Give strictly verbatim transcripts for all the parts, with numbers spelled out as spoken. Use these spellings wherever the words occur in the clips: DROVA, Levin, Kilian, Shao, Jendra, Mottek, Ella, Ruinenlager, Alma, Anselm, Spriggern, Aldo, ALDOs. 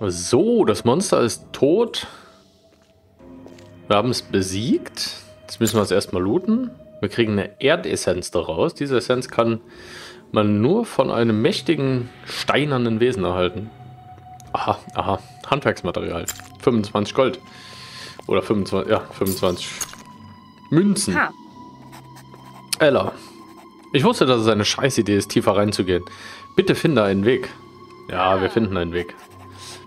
So, das Monster ist tot. Wir haben es besiegt. Jetzt müssen wir es erstmal looten. Wir kriegen eine Erdessenz daraus. Diese Essenz kann man nur von einem mächtigen, steinernen Wesen erhalten. Aha, aha. Handwerksmaterial. fünfundzwanzig Gold. Oder fünfundzwanzig, ja, fünfundzwanzig Münzen. Ha. Ella. Ich wusste, dass es eine Scheißidee ist, tiefer reinzugehen. Bitte finde einen Weg. Ja, wir finden einen Weg.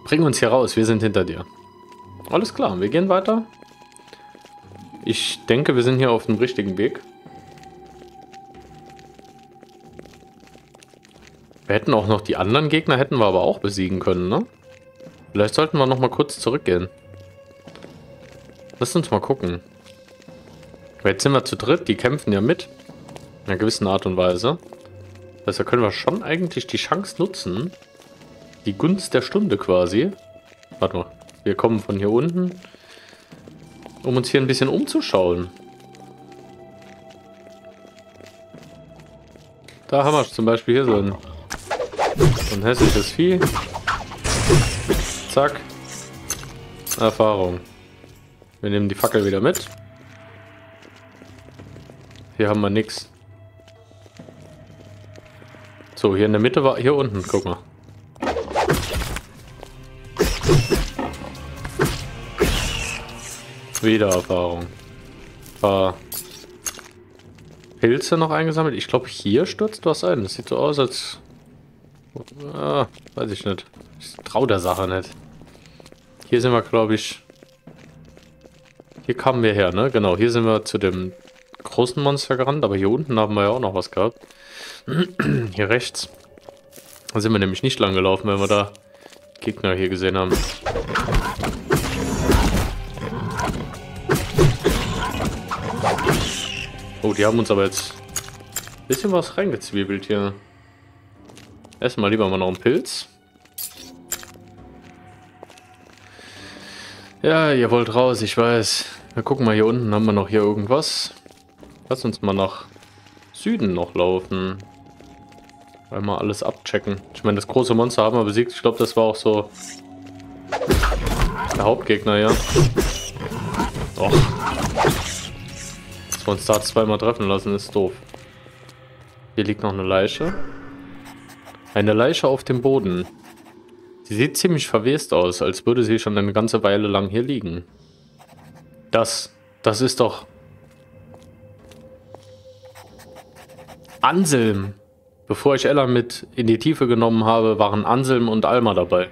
Bring uns hier raus, wir sind hinter dir. Alles klar, wir gehen weiter. Ich denke, wir sind hier auf dem richtigen Weg. Wir hätten auch noch die anderen Gegner, hätten wir aber auch besiegen können, ne? Vielleicht sollten wir noch mal kurz zurückgehen. Lass uns mal gucken. Jetzt sind wir zu dritt, die kämpfen ja mit. In einer gewissen Art und Weise. Also können wir schon eigentlich die Chance nutzen. Die Gunst der Stunde quasi. Warte mal, wir kommen von hier unten, um uns hier ein bisschen umzuschauen. Da haben wir zum Beispiel hier so ein, so ein hässliches Vieh. Zack. Erfahrung. Wir nehmen die Fackel wieder mit. Hier haben wir nichts. So, hier in der Mitte war... Hier unten, guck mal. Wieder Erfahrung. Ein paar Pilze noch eingesammelt. Ich glaube, hier stürzt was ein. Das sieht so aus, als... Ah, weiß ich nicht. Ich traue der Sache nicht. Hier sind wir, glaube ich... Hier kamen wir her, ne? Genau, hier sind wir zu dem großen Monster gerannt. Aber hier unten haben wir ja auch noch was gehabt. Hier rechts. Da sind wir nämlich nicht lang gelaufen, wenn wir da Gegner hier gesehen haben. Oh, die haben uns aber jetzt ein bisschen was reingezwiebelt hier. Erstmal lieber mal noch einen Pilz. Ja, ihr wollt raus, ich weiß. Wir gucken mal hier unten, haben wir noch hier irgendwas? Lass uns mal nach Süden noch laufen. Einmal alles abchecken. Ich meine, das große Monster haben wir besiegt. Ich glaube, das war auch so der Hauptgegner, ja. Och. Uns da zweimal treffen lassen, ist doof. Hier liegt noch eine Leiche. Eine Leiche auf dem Boden. Sie sieht ziemlich verwest aus, als würde sie schon eine ganze Weile lang hier liegen. Das, das ist doch... Anselm! Bevor ich Ella mit in die Tiefe genommen habe, waren Anselm und Alma dabei.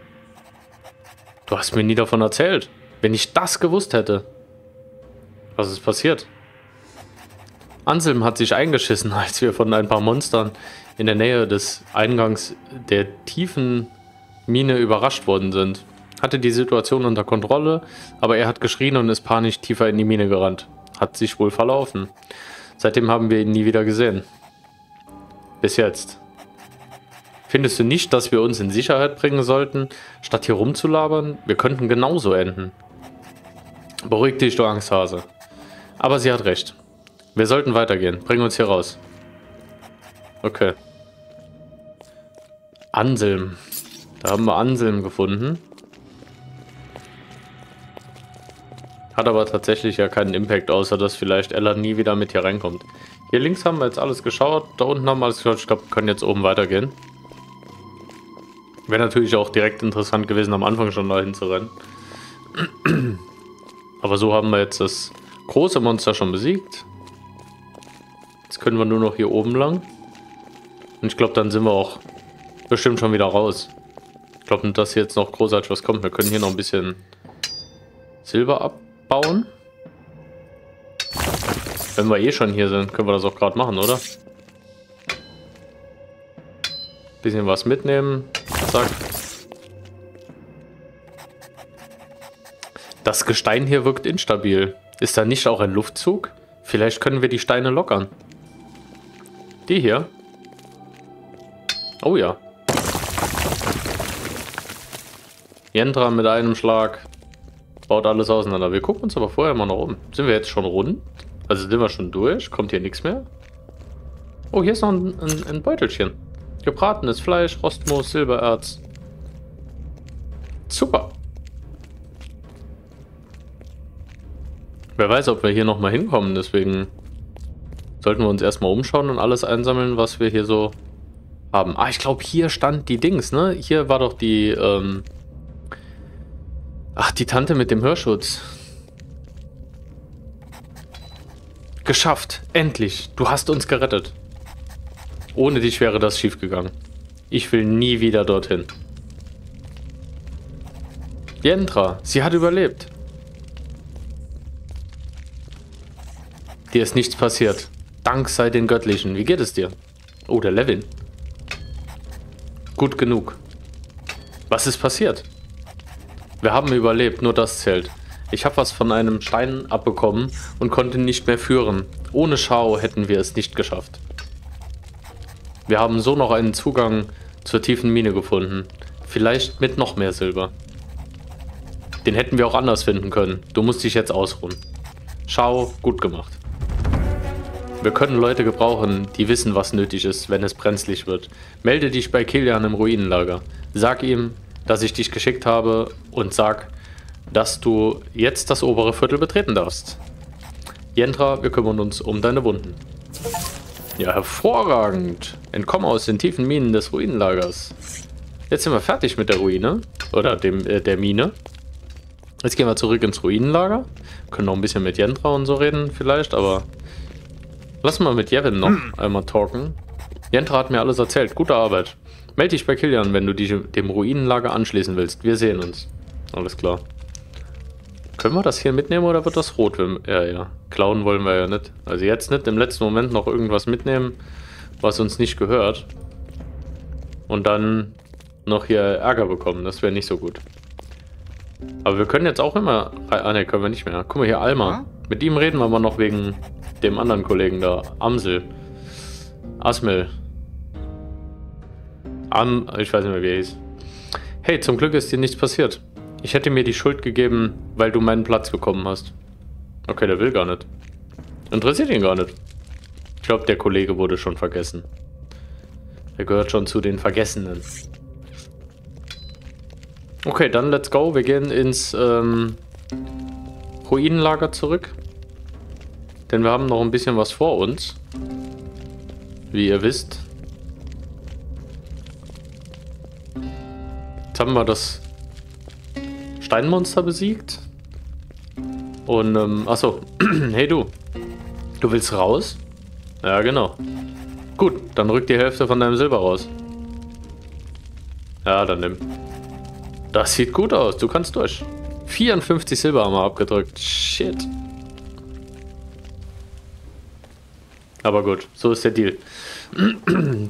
Du hast mir nie davon erzählt. Wenn ich das gewusst hätte. Was ist passiert? Anselm hat sich eingeschissen, als wir von ein paar Monstern in der Nähe des Eingangs der tiefen Mine überrascht worden sind. Hatte die Situation unter Kontrolle, aber er hat geschrien und ist panisch tiefer in die Mine gerannt. Hat sich wohl verlaufen. Seitdem haben wir ihn nie wieder gesehen. Bis jetzt. Findest du nicht, dass wir uns in Sicherheit bringen sollten, statt hier rumzulabern? Wir könnten genauso enden. Beruhig dich, du Angsthase. Aber sie hat recht. Wir sollten weitergehen. Bring uns hier raus. Okay. Anselm. Da haben wir Anselm gefunden. Hat aber tatsächlich ja keinen Impact, außer dass vielleicht Ella nie wieder mit hier reinkommt. Hier links haben wir jetzt alles geschaut. Da unten haben wir alles geschaut. Ich glaube, wir können jetzt oben weitergehen. Wäre natürlich auch direkt interessant gewesen, am Anfang schon dahin zu rennen. Aber so haben wir jetzt das große Monster schon besiegt. Jetzt können wir nur noch hier oben lang. Und ich glaube, dann sind wir auch bestimmt schon wieder raus. Ich glaube nicht, dass hier jetzt noch großartig was kommt. Wir können hier noch ein bisschen Silber abbauen. Wenn wir eh schon hier sind, können wir das auch gerade machen, oder? Bisschen was mitnehmen. Zack. Das Gestein hier wirkt instabil. Ist da nicht auch ein Luftzug? Vielleicht können wir die Steine lockern. Die hier. Oh ja. Jendra mit einem Schlag baut alles auseinander. Wir gucken uns aber vorher mal noch um. Sind wir jetzt schon rund? Also sind wir schon durch? Kommt hier nichts mehr? Oh, hier ist noch ein, ein, ein Beutelchen. Gebratenes Fleisch, Rostmoos, Silbererz. Super. Wer weiß, ob wir hier nochmal hinkommen, deswegen sollten wir uns erstmal umschauen und alles einsammeln, was wir hier so haben. Ah, ich glaube, hier stand die Dings, ne? Hier war doch die, ähm... Ach, die Tante mit dem Hörschutz. Geschafft. Endlich. Du hast uns gerettet. Ohne dich wäre das schiefgegangen. Ich will nie wieder dorthin. Jendra, sie hat überlebt. Dir ist nichts passiert. Dank sei den Göttlichen. Wie geht es dir? Oh, der Levin. Gut genug. Was ist passiert? Wir haben überlebt, nur das zählt. Ich habe was von einem Stein abbekommen und konnte nicht mehr führen. Ohne Shao hätten wir es nicht geschafft. Wir haben so noch einen Zugang zur tiefen Mine gefunden. Vielleicht mit noch mehr Silber. Den hätten wir auch anders finden können. Du musst dich jetzt ausruhen. Shao, gut gemacht. Wir können Leute gebrauchen, die wissen, was nötig ist, wenn es brenzlig wird. Melde dich bei Kilian im Ruinenlager. Sag ihm, dass ich dich geschickt habe und sag, dass du jetzt das obere Viertel betreten darfst. Jendra, wir kümmern uns um deine Wunden. Ja, hervorragend. Entkomme aus den tiefen Minen des Ruinenlagers. Jetzt sind wir fertig mit der Ruine. Oder dem, äh, der Mine. Jetzt gehen wir zurück ins Ruinenlager. Können noch ein bisschen mit Jendra und so reden vielleicht, aber... Lass mal mit Jevin noch einmal talken. Jendra hat mir alles erzählt. Gute Arbeit. Melde dich bei Kilian, wenn du dich dem Ruinenlager anschließen willst. Wir sehen uns. Alles klar. Können wir das hier mitnehmen oder wird das rot? Ja, ja. Klauen wollen wir ja nicht. Also jetzt nicht. Im letzten Moment noch irgendwas mitnehmen, was uns nicht gehört. Und dann noch hier Ärger bekommen. Das wäre nicht so gut. Aber wir können jetzt auch immer... Ah, ne, können wir nicht mehr. Guck mal hier, Alma. Mit ihm reden wir mal noch wegen... dem anderen Kollegen da, Amsel. Asmel. Am, ich weiß nicht mehr, wie er hieß. Hey, zum Glück ist dir nichts passiert. Ich hätte mir die Schuld gegeben, weil du meinen Platz bekommen hast. Okay, der will gar nicht. Interessiert ihn gar nicht. Ich glaube, der Kollege wurde schon vergessen. Der gehört schon zu den Vergessenen. Okay, dann let's go. Wir gehen ins ähm, Ruinenlager zurück. Denn wir haben noch ein bisschen was vor uns. Wie ihr wisst. Jetzt haben wir das Steinmonster besiegt. Und, ähm, achso. Hey du. Du willst raus? Ja, genau. Gut, dann rück die Hälfte von deinem Silber raus. Ja, dann nimm. Das sieht gut aus. Du kannst durch. vierundfünfzig Silber haben wir abgedrückt. Shit. Aber gut, so ist der Deal.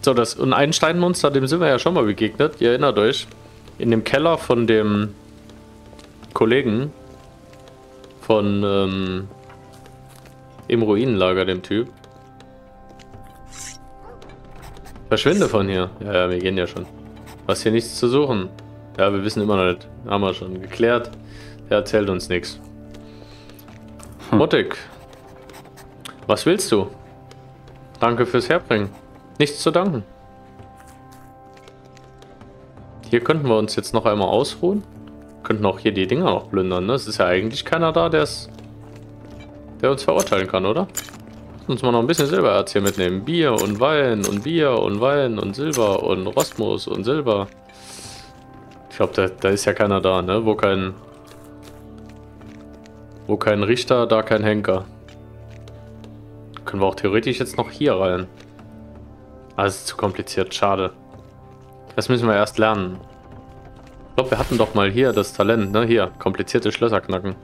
So, das und ein Steinmonster, dem sind wir ja schon mal begegnet. Ihr erinnert euch. In dem Keller von dem Kollegen von ähm, im Ruinenlager, dem Typ. Verschwinde von hier. Ja, ja, wir gehen ja schon. Was hier nichts zu suchen. Ja, wir wissen immer noch nicht. Haben wir schon geklärt. Er erzählt uns nichts. Hm. Mottek. Was willst du? Danke fürs Herbringen. Nichts zu danken. Hier könnten wir uns jetzt noch einmal ausruhen. Könnten auch hier die Dinger noch plündern, ne? Es ist ja eigentlich keiner da, der's, der uns verurteilen kann, oder? Lass uns mal noch ein bisschen Silbererz hier mitnehmen. Bier und Wein und Bier und Wein und Silber und Rostmus und Silber. Ich glaube, da, da ist ja keiner da, ne? Wo kein, wo kein Richter, da kein Henker. Können wir auch theoretisch jetzt noch hier rein. Ah, es ist zu kompliziert, schade. Das müssen wir erst lernen. Ich glaube, wir hatten doch mal hier das Talent, ne? Hier, komplizierte Schlösser knacken.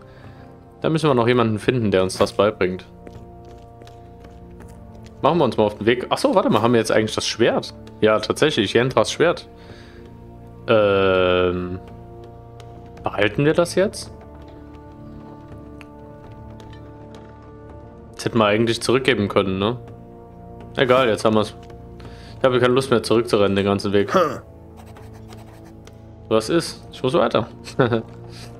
Da müssen wir noch jemanden finden, der uns das beibringt. Machen wir uns mal auf den Weg. Achso, warte mal, haben wir jetzt eigentlich das Schwert? Ja, tatsächlich, Jendras Schwert. Ähm... Behalten wir das jetzt? Hätten wir eigentlich zurückgeben können, ne? Egal, jetzt haben wir es. Ich habe keine Lust mehr zurückzurennen den ganzen Weg. Was ist? Ich muss weiter.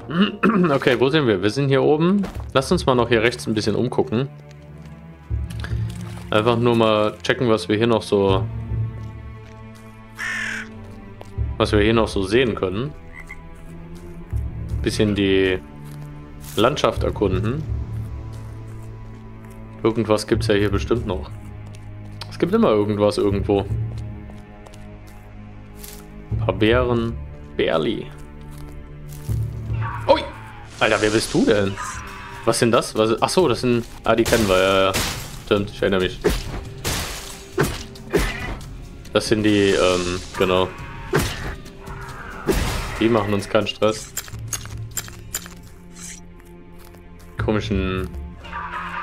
Okay, wo sind wir? Wir sind hier oben. Lasst uns mal noch hier rechts ein bisschen umgucken. Einfach nur mal checken, was wir hier noch so... Was wir hier noch so sehen können. bisschen die Landschaft erkunden. Irgendwas gibt es ja hier bestimmt noch. Es gibt immer irgendwas irgendwo. Ein paar Bären. Bärli. Ui! Alter, wer bist du denn? Was sind das? Was, achso, das sind... Ah, die kennen wir. Ja, ja. Stimmt, ich erinnere mich. Das sind die, ähm, genau. Die machen uns keinen Stress. Komischen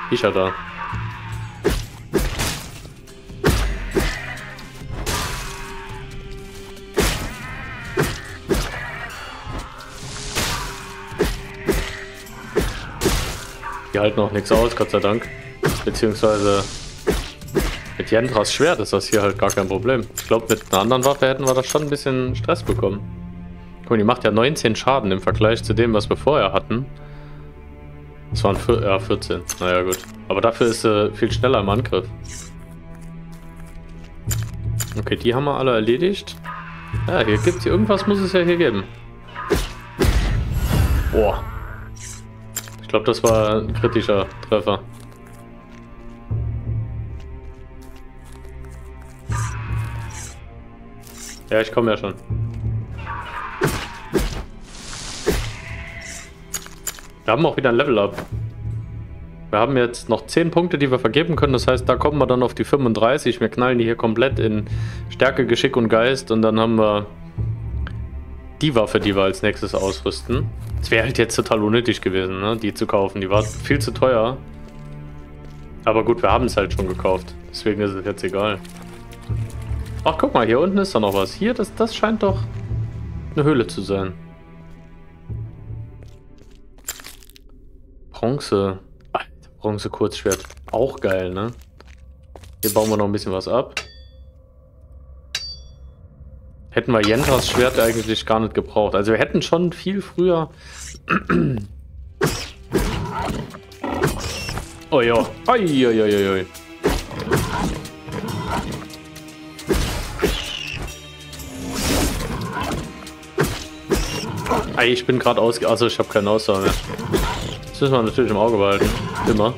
Viecher da. Die halten auch nichts aus, Gott sei Dank. Beziehungsweise mit Jendras Schwert ist das hier halt gar kein Problem. Ich glaube, mit einer anderen Waffe hätten wir da schon ein bisschen Stress bekommen. Guck mal, die macht ja neunzehn Schaden im Vergleich zu dem, was wir vorher hatten. Das waren ja, vierzehn. Naja, gut. Aber dafür ist sie äh, viel schneller im Angriff. Okay, die haben wir alle erledigt. Ja, hier gibt's hier irgendwas, muss es ja hier geben. Boah. Ich glaube, das war ein kritischer Treffer. Ja, ich komme ja schon. Wir haben auch wieder ein Level-Up. Wir haben jetzt noch zehn Punkte, die wir vergeben können. Das heißt, da kommen wir dann auf die fünfunddreißig. Wir knallen die hier komplett in Stärke, Geschick und Geist. Und dann haben wir die Waffe, die wir als nächstes ausrüsten. Es wäre halt jetzt total unnötig gewesen, ne, die zu kaufen. Die war viel zu teuer. Aber gut, wir haben es halt schon gekauft. Deswegen ist es jetzt egal. Ach, guck mal, hier unten ist doch noch was. Hier, das, das scheint doch eine Höhle zu sein. Bronze. Alter, Bronze-Kurzschwert. Auch geil, ne? Hier bauen wir noch ein bisschen was ab. Hätten wir Jendras Schwert eigentlich gar nicht gebraucht. Also wir hätten schon viel früher... Oh ja. Oi, oi, oi, oi. Ich bin gerade ausge... Also ich habe keine Ausdauer mehr. Das müssen wir natürlich im Auge behalten. Immer.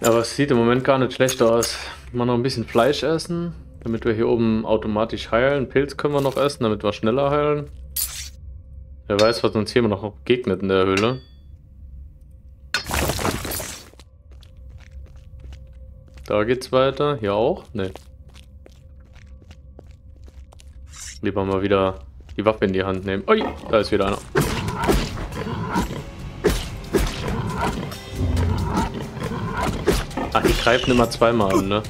Aber es sieht im Moment gar nicht schlecht aus. Mal noch ein bisschen Fleisch essen, damit wir hier oben automatisch heilen. Pilz können wir noch essen, damit wir schneller heilen. Wer weiß, was uns hier immer noch begegnet in der Höhle. Da geht's weiter. Hier auch? Ne. Lieber mal wieder die Waffe in die Hand nehmen. Ui, da ist wieder einer. Ach, die greifen immer zweimal an, ne?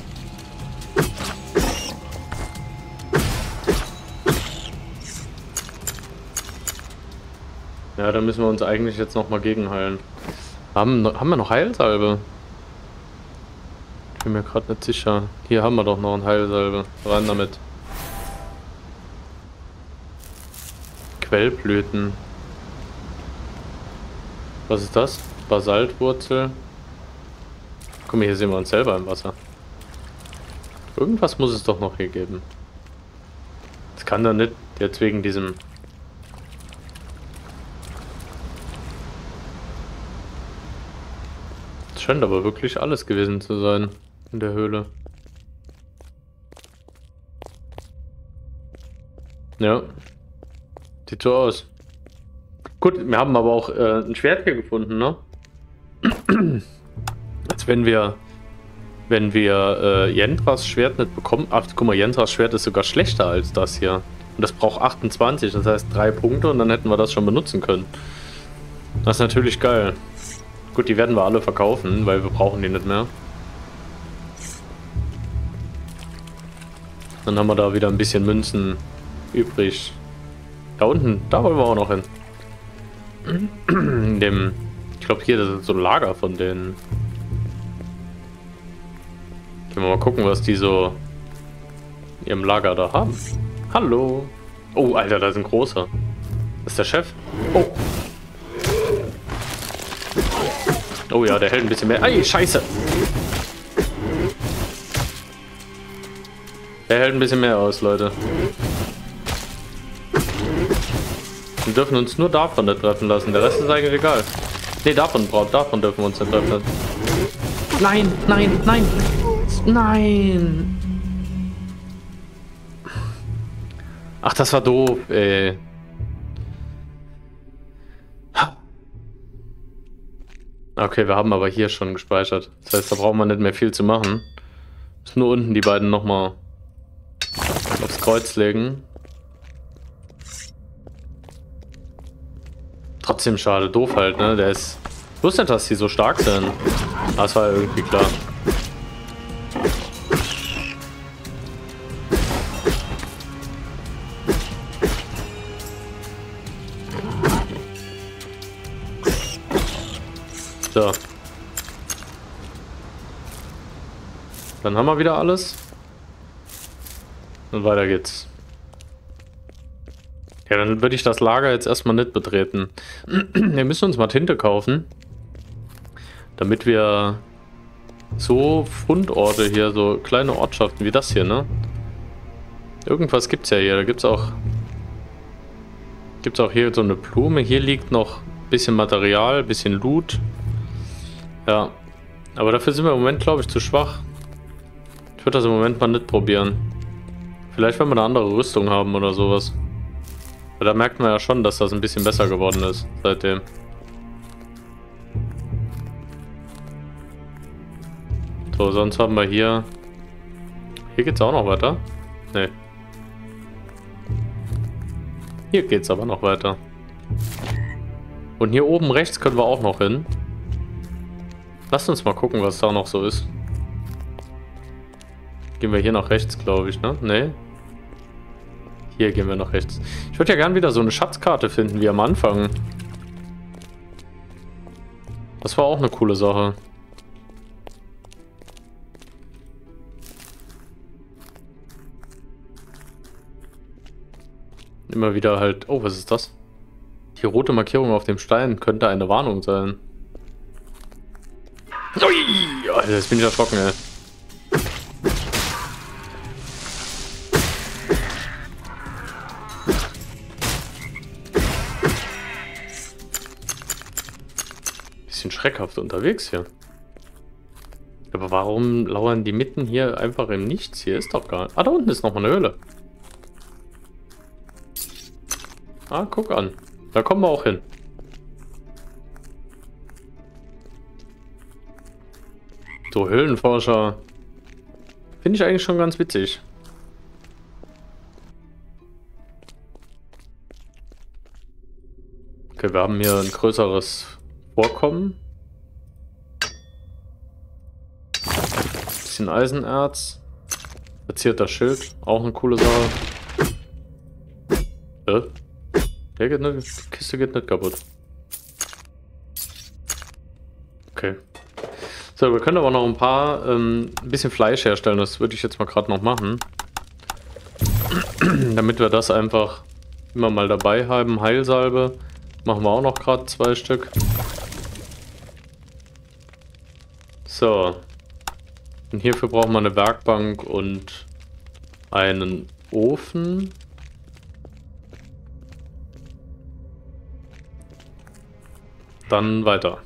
Ja, da müssen wir uns eigentlich jetzt nochmal gegenheilen. Haben, haben wir noch Heilsalbe? Ich bin mir gerade nicht sicher. Hier haben wir doch noch eine Heilsalbe. Rein damit. Quellblüten. Was ist das? Basaltwurzel. Guck mal, hier sehen wir uns selber im Wasser. Irgendwas muss es doch noch hier geben. Das kann doch nicht jetzt wegen diesem... Es scheint aber wirklich alles gewesen zu sein in der Höhle. Ja. Sieht so aus. Gut, wir haben aber auch äh, ein Schwert hier gefunden, ne? Als wenn wir, wenn wir äh, Jendras Schwert nicht bekommen. Ach, guck mal, Jendras Schwert ist sogar schlechter als das hier. Und das braucht achtundzwanzig, das heißt drei Punkte und dann hätten wir das schon benutzen können. Das ist natürlich geil. Gut, die werden wir alle verkaufen, weil wir brauchen die nicht mehr. Dann haben wir da wieder ein bisschen Münzen übrig. Da unten, da wollen wir auch noch hin. In dem, ich glaube hier, das ist so ein Lager von denen. Können wir mal gucken, was die so in ihrem Lager da haben. Hallo. Oh, Alter, da ist ein großer. Das ist der Chef. Oh. Oh ja, der hält ein bisschen mehr. Ei, scheiße. Er hält ein bisschen mehr aus, Leute. Wir dürfen uns nur davon nicht treffen lassen. Der Rest ist eigentlich egal. Ne, davon braucht, davon dürfen wir uns nicht treffen. Nein, nein, nein, nein. Ach, das war doof, ey. Okay, wir haben aber hier schon gespeichert. Das heißt, da brauchen wir nicht mehr viel zu machen. Ist nur unten die beiden nochmal aufs Kreuz legen. Trotzdem schade, doof halt, ne? Der ist. Ich wusste nicht, dass die so stark sind. Aber das war ja irgendwie klar. So. Dann haben wir wieder alles. Und weiter geht's. Ja, dann würde ich das Lager jetzt erstmal nicht betreten. Wir müssen uns mal Tinte kaufen. Damit wir so Fundorte hier, so kleine Ortschaften wie das hier, ne? Irgendwas gibt's ja hier. Da gibt's auch. Gibt's auch hier so eine Blume. Hier liegt noch ein bisschen Material, ein bisschen Loot. Ja. Aber dafür sind wir im Moment, glaube ich, zu schwach. Ich würde das im Moment mal nicht probieren. Vielleicht, wenn wir eine andere Rüstung haben oder sowas. Aber da merkt man ja schon, dass das ein bisschen besser geworden ist seitdem. So, sonst haben wir hier... Hier geht's auch noch weiter? Nee. Hier geht's aber noch weiter. Und hier oben rechts können wir auch noch hin. Lasst uns mal gucken, was da noch so ist. Gehen wir hier nach rechts, glaube ich, ne? Nee. Hier gehen wir nach rechts. Ich würde ja gern wieder so eine Schatzkarte finden, wie am Anfang. Das war auch eine coole Sache. Immer wieder halt... Oh, was ist das? Die rote Markierung auf dem Stein könnte eine Warnung sein. Ui! Alter, jetzt bin ich erschrocken, ey. Schreckhaft unterwegs hier. Aber warum lauern die mitten hier einfach im Nichts? Hier ist doch gar nicht. Ah, da unten ist nochmal eine Höhle. Ah, guck an. Da kommen wir auch hin. So, Höhlenforscher. Finde ich eigentlich schon ganz witzig. Okay, wir haben hier ein größeres Vorkommen. Bisschen Eisenerz. Verzierter Schild. Auch eine coole Sache. Äh? Der geht nicht, die Kiste geht nicht kaputt. Okay. So, wir können aber noch ein paar, ähm, ein bisschen Fleisch herstellen. Das würde ich jetzt mal gerade noch machen. Damit wir das einfach immer mal dabei haben. Heilsalbe. Machen wir auch noch gerade zwei Stück. So. Und hierfür brauchen wir eine Werkbank und einen Ofen. Dann weiter.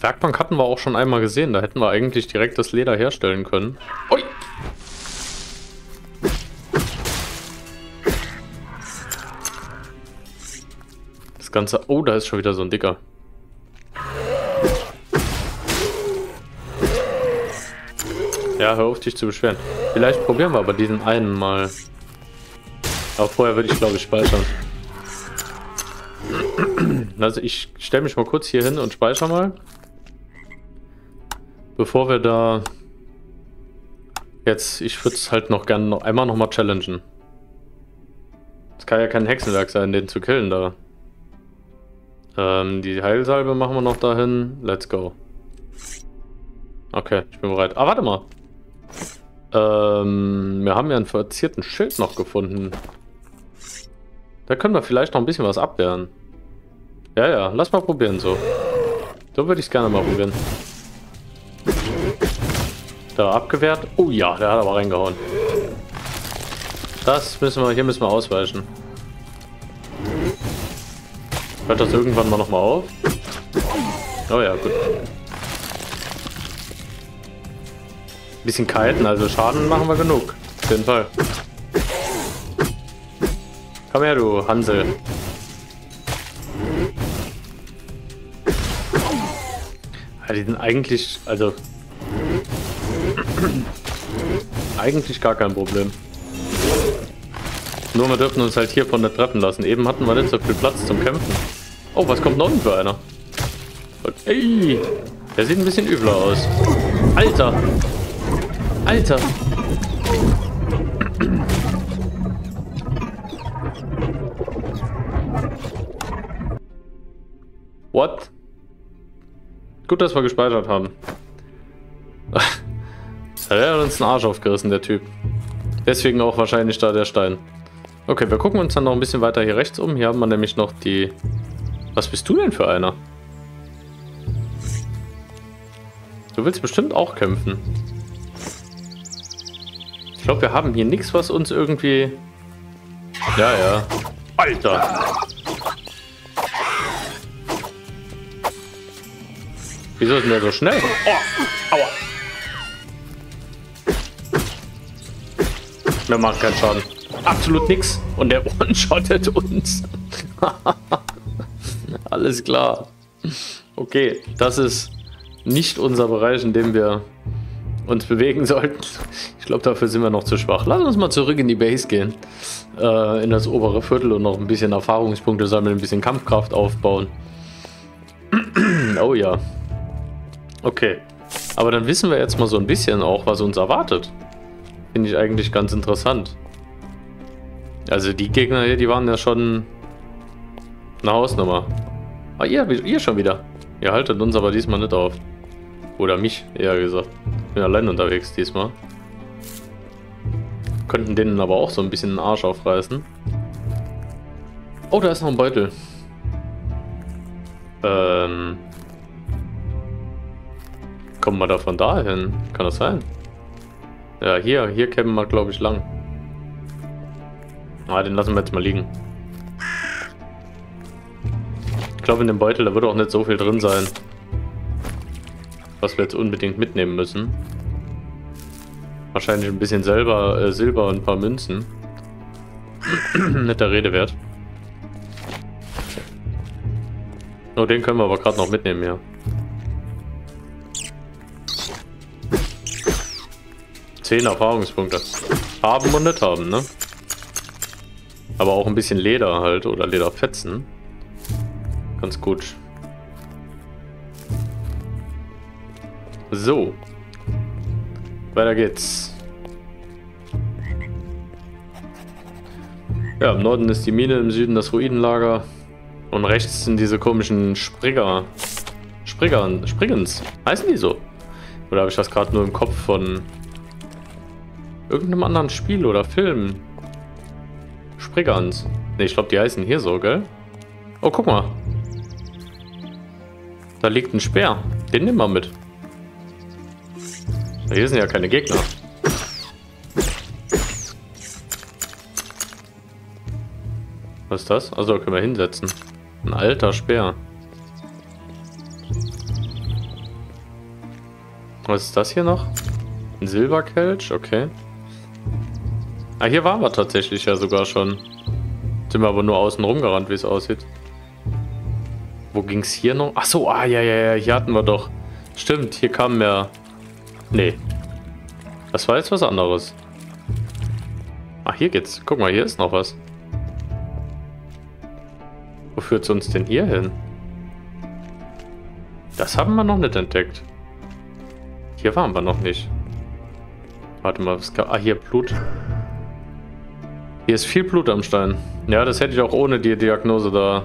Werkbank hatten wir auch schon einmal gesehen. Da hätten wir eigentlich direkt das Leder herstellen können. Ui! Das Ganze... Oh, da ist schon wieder so ein Dicker. Ja, hör auf, dich zu beschweren. Vielleicht probieren wir aber diesen einen mal. Aber vorher würde ich, glaube ich, speichern. Also ich stelle mich mal kurz hier hin und speichere mal. Bevor wir da... Jetzt, ich würde es halt noch gerne noch einmal nochmal challengen. Es kann ja kein Hexenwerk sein, den zu killen da. Ähm, die Heilsalbe machen wir noch dahin. Let's go. Okay, ich bin bereit. Ah, warte mal. Ähm, wir haben ja einen verzierten Schild noch gefunden. Da können wir vielleicht noch ein bisschen was abwehren. Ja, ja, lass mal probieren so. So würde ich es gerne mal probieren. Da abgewehrt. Oh ja, der hat aber reingehauen. Das müssen wir, hier müssen wir ausweichen. Hört das irgendwann mal nochmal auf? Oh ja, gut. Bisschen kiten, also Schaden machen wir genug. Auf jeden Fall. Komm her, du Hansel. Ja, die sind eigentlich, also... eigentlich gar kein Problem. Nur wir dürfen uns halt hier von der Treppen lassen. Eben hatten wir nicht so viel Platz zum Kämpfen. Oh, was kommt noch denn für einer? Ey, der sieht ein bisschen übler aus. Alter! Alter! What? Gut, dass wir gespeichert haben. Er hat uns den Arsch aufgerissen, der Typ. Deswegen auch wahrscheinlich da der Stein. Okay, wir gucken uns dann noch ein bisschen weiter hier rechts um. Hier haben wir nämlich noch die... Was bist du denn für einer? Du willst bestimmt auch kämpfen. Ich glaube, wir haben hier nichts, was uns irgendwie... Ja, ja. Alter! Wieso ist denn der so schnell? Oh, aua! Der macht keinen Schaden. Absolut nichts. Und der one-shottet uns. Alles klar. Okay, das ist nicht unser Bereich, in dem wir uns bewegen sollten. Ich glaube, dafür sind wir noch zu schwach. Lass uns mal zurück in die Base gehen. Äh, in das obere Viertel und noch ein bisschen Erfahrungspunkte sammeln, ein bisschen Kampfkraft aufbauen. Oh ja. Okay. Aber dann wissen wir jetzt mal so ein bisschen auch, was uns erwartet. Finde ich eigentlich ganz interessant. Also die Gegner hier, die waren ja schon eine Hausnummer. Ah, ihr, ihr schon wieder. Ihr haltet uns aber diesmal nicht auf. Oder mich, eher gesagt. Ich bin allein unterwegs diesmal. Könnten denen aber auch so ein bisschen den Arsch aufreißen. Oh, da ist noch ein Beutel. Ähm. Kommen wir da von da hin? Kann das sein? Ja, hier, hier kämen wir, glaube ich, lang. Ah, den lassen wir jetzt mal liegen. Ich glaube, in dem Beutel, da wird auch nicht so viel drin sein, was wir jetzt unbedingt mitnehmen müssen. Wahrscheinlich ein bisschen selber, äh, Silber und ein paar Münzen. Nicht der Rede wert. Oh, den können wir aber gerade noch mitnehmen, ja. zehn Erfahrungspunkte. Haben und nicht haben, ne? Aber auch ein bisschen Leder halt oder Lederfetzen. Ganz gut. So. Weiter geht's. Ja, im Norden ist die Mine, im Süden das Ruinenlager. Und rechts sind diese komischen Sprigger. Spriggern. Spriggens. Heißen die so? Oder habe ich das gerade nur im Kopf von irgendeinem anderen Spiel oder Film? Spriggerns. Ne, ich glaube, die heißen hier so, gell? Oh, guck mal. Da liegt ein Speer. Den nehmen wir mit. Hier sind ja keine Gegner. Was ist das? Also, da können wir hinsetzen. Ein alter Speer. Was ist das hier noch? Ein Silberkelch? Okay. Ah, hier waren wir tatsächlich ja sogar schon. Sind wir aber nur außen rumgerannt, wie es aussieht. Wo ging es hier noch? Ach so, ah, ja, ja, ja, hier hatten wir doch. Stimmt, hier kamen wir. Nee. Das war jetzt was anderes. Ach, hier geht's. Guck mal, hier ist noch was. Wo führt's uns denn hier hin? Das haben wir noch nicht entdeckt. Hier waren wir noch nicht. Warte mal, was gab. Ah, hier Blut. Hier ist viel Blut am Stein. Ja, das hätte ich auch ohne die Diagnose da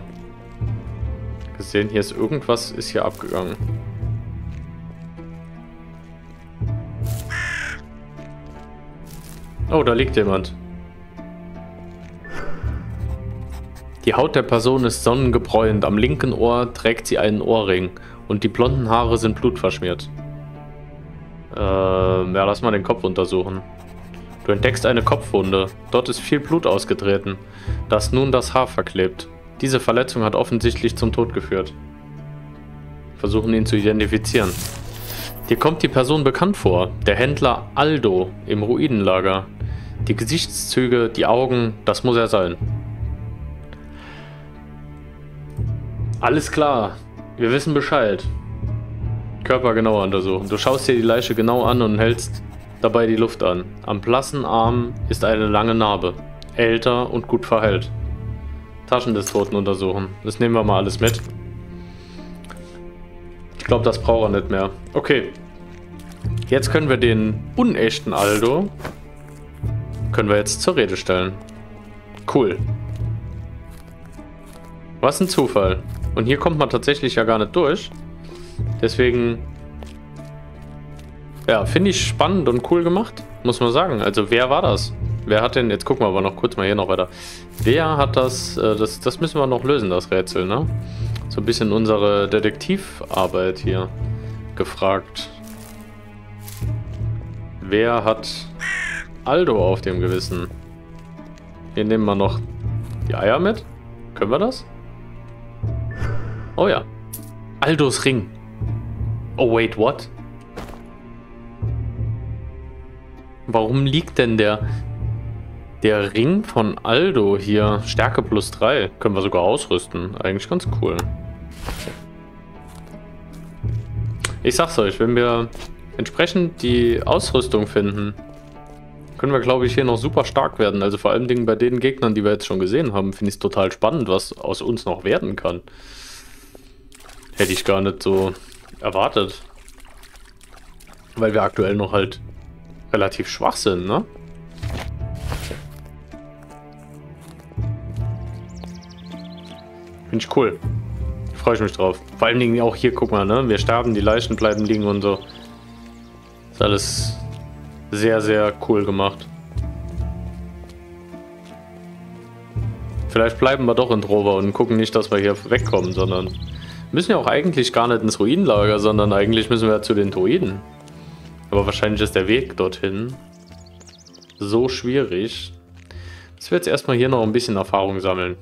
gesehen. Hier ist irgendwas, ist hier abgegangen. Oh, da liegt jemand. Die Haut der Person ist sonnengebräunt. Am linken Ohr trägt sie einen Ohrring. Und die blonden Haare sind blutverschmiert. Ähm, ja, lass mal den Kopf untersuchen. Du entdeckst eine Kopfwunde. Dort ist viel Blut ausgetreten. Da ist nun das Haar verklebt. Diese Verletzung hat offensichtlich zum Tod geführt. Versuchen ihn zu identifizieren. Dir kommt die Person bekannt vor. Der Händler Aldo im Ruinenlager. Die Gesichtszüge, die Augen, das muss er sein. Alles klar, wir wissen Bescheid. Körper genauer untersuchen. Du schaust dir die Leiche genau an und hältst dabei die Luft an. Am blassen Arm ist eine lange Narbe, älter und gut verheilt. Taschen des Toten untersuchen. Das nehmen wir mal alles mit. Ich glaube, das braucht er nicht mehr. Okay, jetzt können wir den unechten Aldo können wir jetzt zur Rede stellen. Cool. Was ein Zufall. Und hier kommt man tatsächlich ja gar nicht durch. Deswegen, ja, finde ich spannend und cool gemacht, muss man sagen. Also wer war das? Wer hat denn, jetzt gucken wir aber noch kurz mal hier noch weiter. Wer hat das, äh, das, das müssen wir noch lösen, das Rätsel, ne? So ein bisschen unsere Detektivarbeit hier gefragt. Wer hat Aldo auf dem Gewissen? Hier nehmen wir noch die Eier mit. Können wir das? Oh ja. Aldos Ring. Oh wait, what? Warum liegt denn der der Ring von Aldo hier? Stärke plus drei. Können wir sogar ausrüsten. Eigentlich ganz cool. Ich sag's euch, wenn wir entsprechend die Ausrüstung finden, können wir, glaube ich, hier noch super stark werden. Also vor allem bei den Gegnern, die wir jetzt schon gesehen haben, finde ich es total spannend, was aus uns noch werden kann. Hätte ich gar nicht so erwartet. Weil wir aktuell noch halt relativ schwach sind, ne? Finde ich cool. Freue ich mich drauf. Vor allen Dingen auch hier, guck mal, ne? Wir sterben, die Leichen bleiben liegen und so. Ist alles sehr, sehr cool gemacht. Vielleicht bleiben wir doch in Drover und gucken nicht, dass wir hier wegkommen, sondern müssen ja auch eigentlich gar nicht ins Ruinenlager, sondern eigentlich müssen wir ja zu den Druiden. Aber wahrscheinlich ist der Weg dorthin so schwierig, dass wir jetzt erstmal hier noch ein bisschen Erfahrung sammeln.